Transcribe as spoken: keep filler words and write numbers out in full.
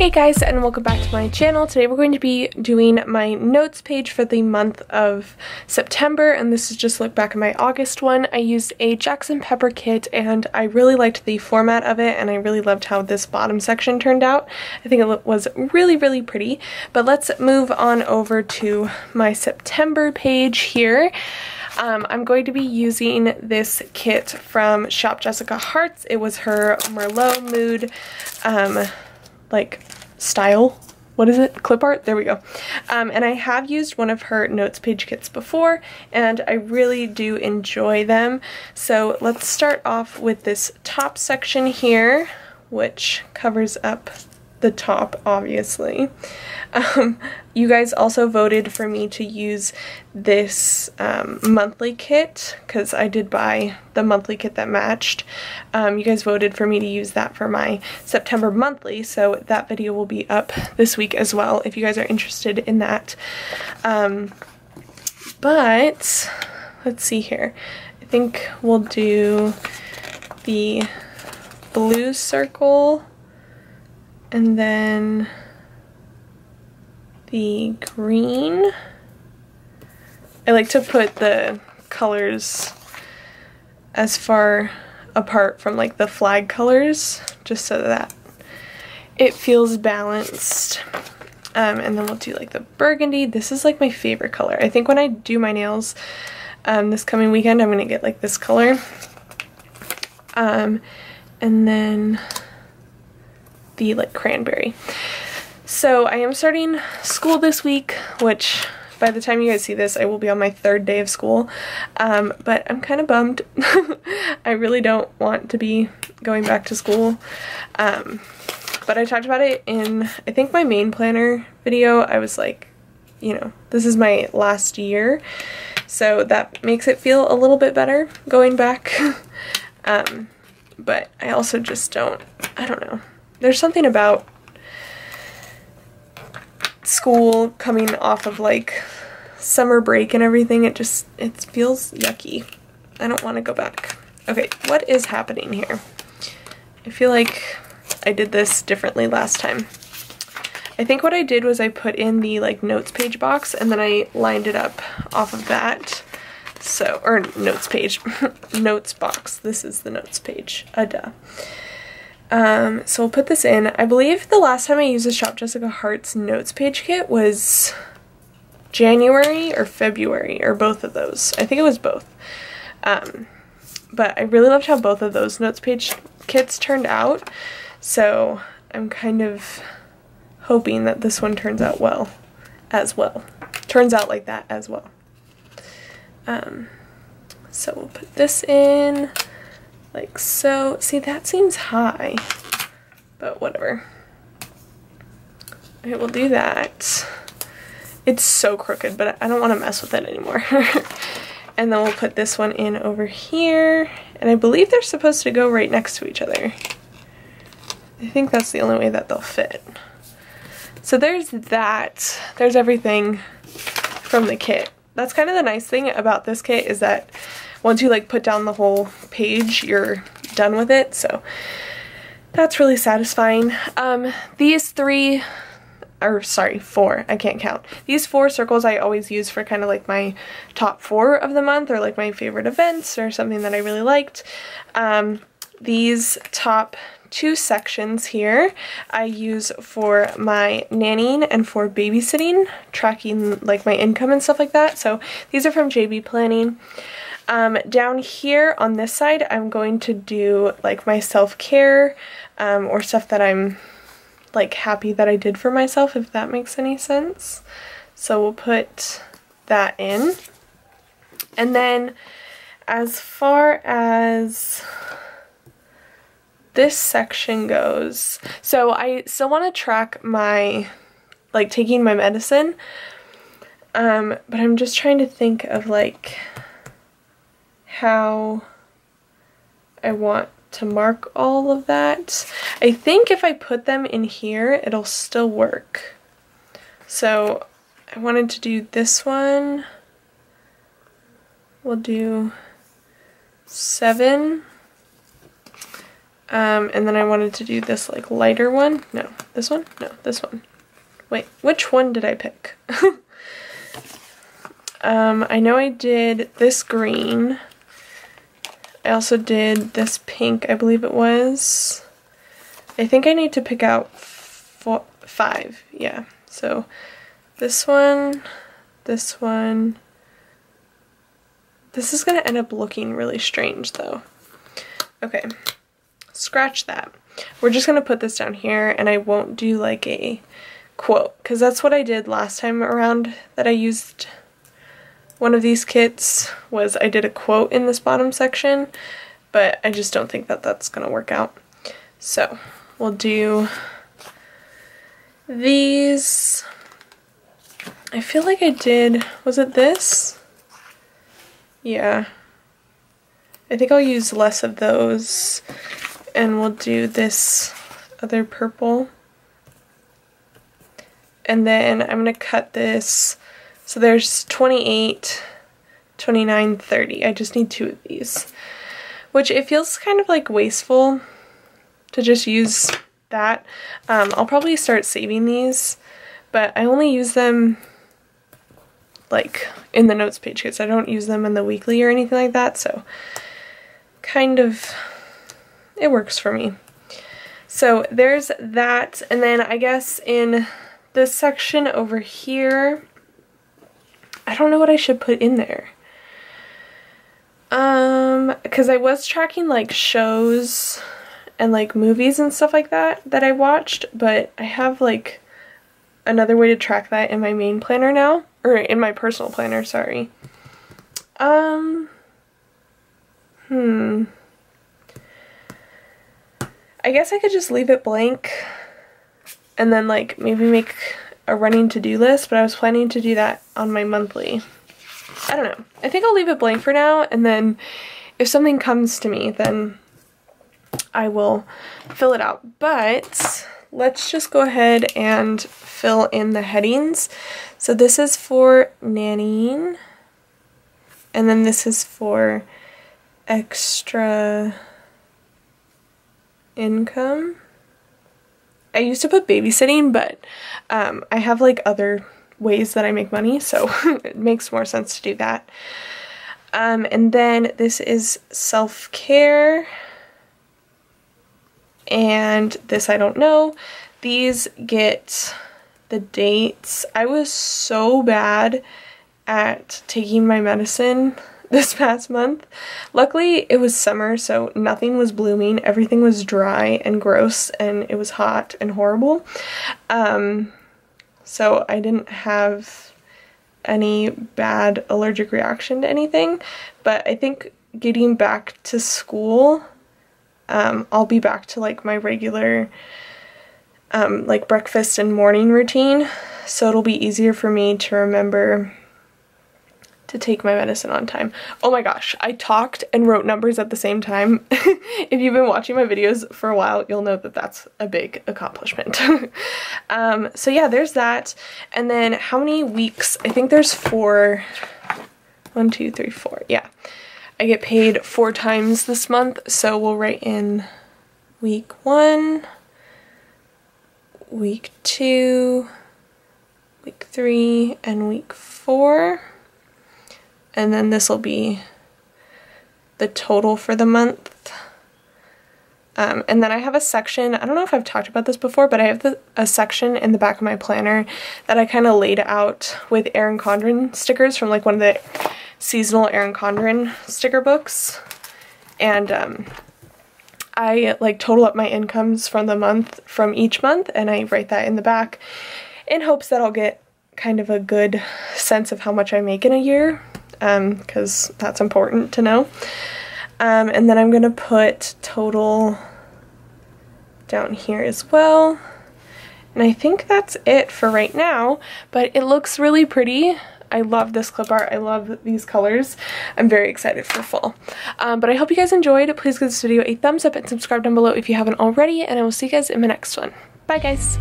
Hey guys, and welcome back to my channel. Today we're going to be doing my notes page for the month of September, and this is just a look back at my August one. I used a Jackson Pepper kit, and I really liked the format of it, and I really loved how this bottom section turned out. I think it was really, really pretty. But let's move on over to my September page here. Um, I'm going to be using this kit from Shop Jessica Hearts. It was her Merlot Mood, um, like, style, what is it, clip art, there we go. Um, and I have used one of her notes page kits before, and I really do enjoy them. So let's start off with this top section here, which covers up the top, obviously. Um, you guys also voted for me to use this um, monthly kit, because I did buy the monthly kit that matched. Um, you guys voted for me to use that for my September monthly, so that video will be up this week as well if you guys are interested in that. Um, but let's see here. I think we'll do the blue circle, and then the green. I like to put the colors as far apart from like the flag colors, just so that it feels balanced. Um, and then we'll do like the burgundy. This is like my favorite color. I think when I do my nails um, this coming weekend, I'm gonna get like this color. Um, and then the like cranberry. So I am starting school this week, which by the time you guys see this I will be on my third day of school, um, but I'm kind of bummed. I really don't want to be going back to school, um, but I talked about it in I think my main planner video. I was like, you know, this is my last year, so that makes it feel a little bit better going back. um, but I also just don't, I don't know. There's something about school coming off of like summer break and everything. It just, it feels yucky. I don't want to go back. Okay, what is happening here? I feel like I did this differently last time. I think what I did was I put in the like notes page box and then I lined it up off of that. So, or notes page, notes box. This is the notes page, uh, duh. Um, so we'll put this in. I believe the last time I used the Shop Jessica Hearts notes page kit was January or February, or both of those. I think it was both. Um, but I really loved how both of those notes page kits turned out, so I'm kind of hoping that this one turns out well as well. Turns out like that as well. Um, so we'll put this in. Like so. See, that seems high, but whatever. Okay, we'll do that. It's so crooked, but I don't want to mess with it anymore. And then we'll put this one in over here, and I believe they're supposed to go right next to each other. I think that's the only way that they'll fit. So there's that. There's everything from the kit. That's kind of the nice thing about this kit, is that once you like put down the whole page, you're done with it, so that's really satisfying. Um, these three, or sorry, four, I can't count. These four circles I always use for kind of like my top four of the month, or like my favorite events, or something that I really liked. Um, these top two sections here I use for my nannying and for babysitting, tracking like my income and stuff like that. So these are from J B Planning. Um, down here on this side, I'm going to do like my self-care, um, or stuff that I'm like happy that I did for myself, if that makes any sense. So we'll put that in. And then as far as this section goes, so I still want to track my, like taking my medicine, um, but I'm just trying to think of like how I want to mark all of that. I think if I put them in here, it'll still work. So I wanted to do this one. We'll do seven. Um, and then I wanted to do this like lighter one. No, this one? No, this one. Wait, which one did I pick? um, I know I did this green. I also did this pink, I believe it was. I think I need to pick out four, five, yeah. So this one, this one. This is gonna end up looking really strange though. Okay, scratch that. We're just gonna put this down here, and I won't do like a quote, because that's what I did last time around that I used one of these kits, was I did a quote in this bottom section, but I just don't think that that's gonna work out. So we'll do these. I feel like I did, was it this? Yeah. I think I'll use less of those, and we'll do this other purple. And then I'm gonna cut this, so there's twenty-eight, twenty-nine, thirty. I just need two of these, which it feels kind of like wasteful to just use that. Um, I'll probably start saving these, but I only use them like in the notes page because I don't use them in the weekly or anything like that, so kind of it works for me. So there's that, and then I guess in this section over here, I don't know what I should put in there. Um, because I was tracking like shows and like movies and stuff like that that I watched, but I have like another way to track that in my main planner now, or in my personal planner, sorry. Um, hmm. I guess I could just leave it blank and then like maybe make a running to-do list, but I was planning to do that on my monthly. I don't know. I think I'll leave it blank for now, and then if something comes to me, then I will fill it out. But let's just go ahead and fill in the headings. So this is for nannying, and then this is for extra income. I used to put babysitting, but um, I have like other ways that I make money, so it makes more sense to do that. Um, and then this is self-care, and this I don't know. These get the dates. I was so bad at taking my medicine this past month. Luckily it was summer, so nothing was blooming, everything was dry and gross, and it was hot and horrible. Um, so I didn't have any bad allergic reaction to anything, but I think getting back to school, um, I'll be back to like my regular um, like breakfast and morning routine, so it'll be easier for me to remember to take my medicine on time. Oh my gosh, I talked and wrote numbers at the same time. If you've been watching my videos for a while, you'll know that that's a big accomplishment. um, so yeah, there's that. And then how many weeks? I think there's four. One, two, three, four. Yeah. I get paid four times this month, so we'll write in week one, week two, week three, and week four. And then this will be the total for the month. Um, and then I have a section, I don't know if I've talked about this before, but I have the, a section in the back of my planner that I kind of laid out with Erin Condren stickers from like one of the seasonal Erin Condren sticker books. And um, I like total up my incomes from the month, from each month, and I write that in the back in hopes that I'll get kind of a good sense of how much I make in a year, because um, that's important to know. Um, and then I'm going to put total down here as well. And I think that's it for right now, but it looks really pretty. I love this clip art. I love these colors. I'm very excited for fall. Um, but I hope you guys enjoyed. Please give this video a thumbs up and subscribe down below if you haven't already, and I will see you guys in my next one. Bye guys!